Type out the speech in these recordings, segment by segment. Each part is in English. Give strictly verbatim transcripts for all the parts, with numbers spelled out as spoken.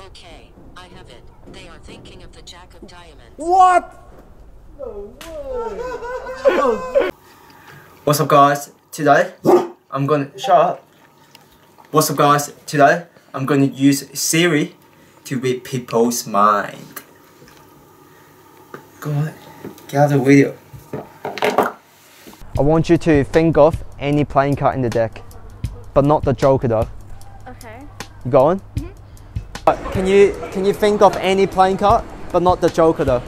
Okay, I have it. They are thinking of the Jack of Diamonds. What? No way. What's up, guys? Today, I'm gonna shut up. What's up, guys? Today, I'm gonna use Siri to read people's mind. Go on, get out of the video. I want you to think of any playing card in the deck, but not the Joker though. Okay. You go on. Mm-hmm. Can you can you think of any playing card, but not the Joker though?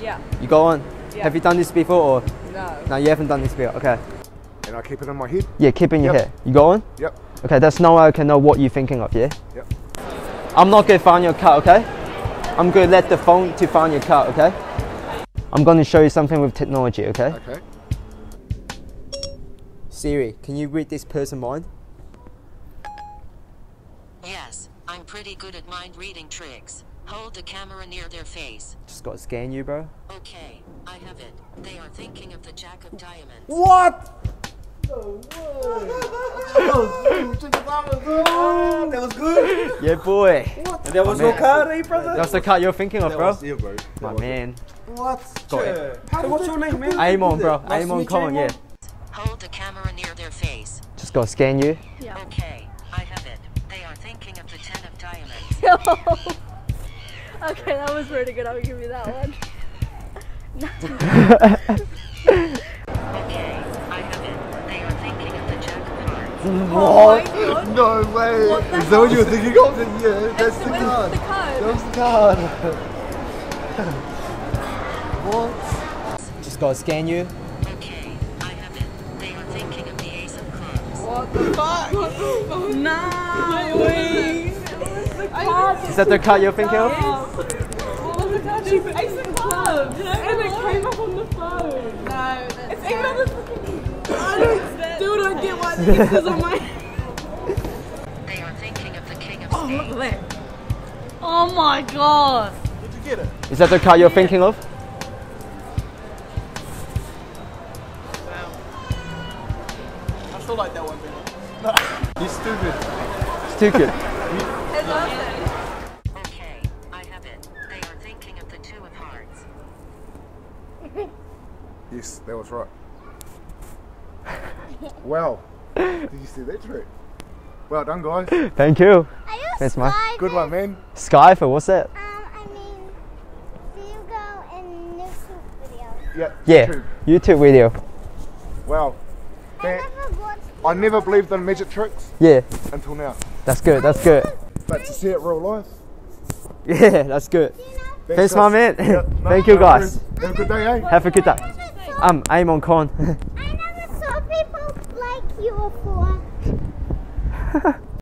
Yeah. You go on. Yeah. Have you done this before or? No. No, you haven't done this before. Okay. And I keep it in my head. Yeah, keep it in yep. your head. You go on. Yep. Okay, that's now I can know what you're thinking of. Yeah. Yep. I'm not gonna find your card. Okay. I'm gonna let the phone to find your card. Okay. I'm gonna show you something with technology. Okay. Okay. Siri, can you read this person's mind? Yes, I'm pretty good at mind reading tricks. Hold the camera near their face. Just gotta scan you, bro. Okay, I have it. They are thinking of the Jack of Diamonds. What? No way. That was good. Yeah, boy. What? That was your card, eh, brother? That's the card you're thinking of, bro. That was you, bro. My man. What? Got it. So what's your name, man? Aimon, bro. Aimon Kong, yeah. Hold the camera near their face. Just gotta scan you. Yeah. Okay, I have it. They are thinking of the Ten of Diamonds. Okay, that was pretty good. I'll give you that one. Okay, I have it. They are thinking of the Jack of Hearts. What? Oh no way. What Is that hell? What you were thinking of? Yeah, that's the card. the card. That was the card. What? Just gotta scan you. Okay, I have it. They are thinking of the Ace of Clubs. What the fuck? Oh, no way. Is that the card you're thinking of? Yes. What was the card? She put Ace of Clubs. And it came up on the phone. No, that's not. It's even on the fucking... I don't, still don't get why this is on my... They are thinking of the King of Spades. Oh, look at that. Oh my god. Did you get it? Is that the card you're thinking of? Wow. I still like that one better. You're stupid. It's too good. I love it. Yes, that was right. Wow. Did you see that trick? Well done, guys. Thank you. Are you Thanks, man. Good one, man. Skyfer, what's that? Um, I mean, do you go in YouTube video? Yeah, yeah, YouTube. YouTube video. Wow. I never, watched I never believed in magic tricks. Yeah. Until now. That's good, that's good. But to see it real life. Yeah, that's good. You know, Thanks, Thanks my man. Yeah, no, Thank you, guys. Have a good day, eh? Have a good day. I'm Aimon Kong. I never saw people like you before.